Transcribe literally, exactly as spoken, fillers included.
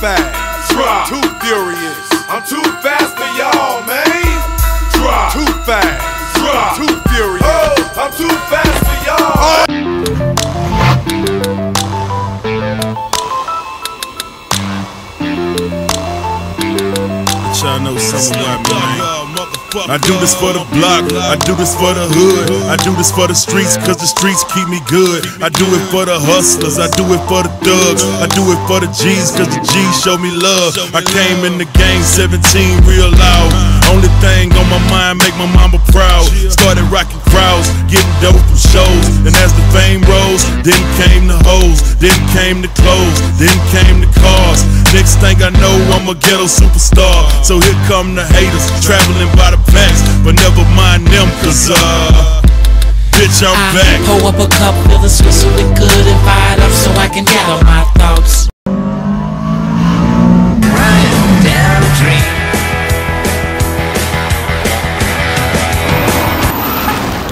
Fast, drop. Too furious. I'm too fast for y'all, man. Drop. Too fast, drop. Too furious. Oh, I'm too fast for y'all. But y'all know something about me. I do this for the block, I do this for the hood, I do this for the streets, cause the streets keep me good. I do it for the hustlers, I do it for the thugs, I do it for the G's, cause the G's show me love. I came in the game seventeen real loud. Only thing on my mind make my mama proud. Started rocking crowds, getting dope from shows, and as the fame rose, then came the hoes, then came the clothes, then came the cars. Next thing I know, I'm a ghetto superstar. So here come the haters, traveling by the packs, but never mind them, cause uh bitch, I'm I back. Pour up a cup, fill the Swiss with good and fired up so I can gather my thoughts.